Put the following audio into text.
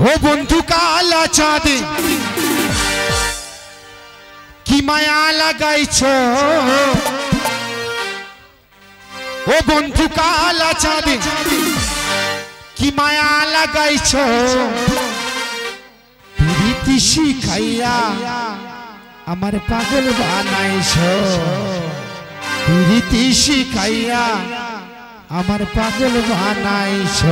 हो बंधु काला चाँदी की माया लगाई छो, ओ बंधु काला चाँदी की माया लगाई छो, प्रीति शिखाइया अमर पागल बनाई छो, प्रीति शिखाइया अमर पागल बनाई छो।